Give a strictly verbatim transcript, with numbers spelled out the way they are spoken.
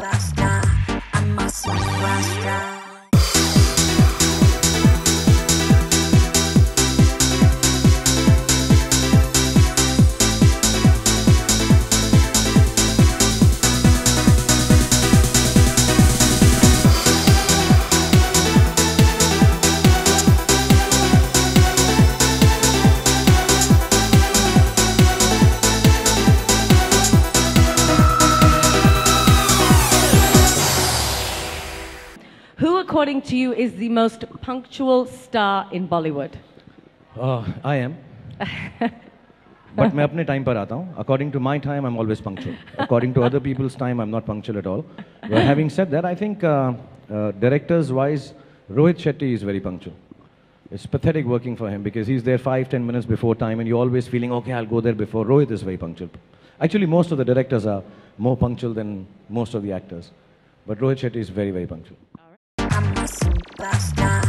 superstar. I'm a superstar. Who, according to you, is the most punctual star in Bollywood? Uh, I am. But मैं अपने time पर आता हूँ. According to my time, I'm always punctual. According to other people's time, I'm not punctual at all. But having said that, I think uh, uh, directors-wise, Rohit Shetty is very punctual. It's pathetic working for him because he's there five, ten minutes before time, and you're always feeling, okay, I'll go there before. Rohit is very punctual. Actually, most of the directors are more punctual than most of the actors. But Rohit Shetty is very, very punctual. Superstar.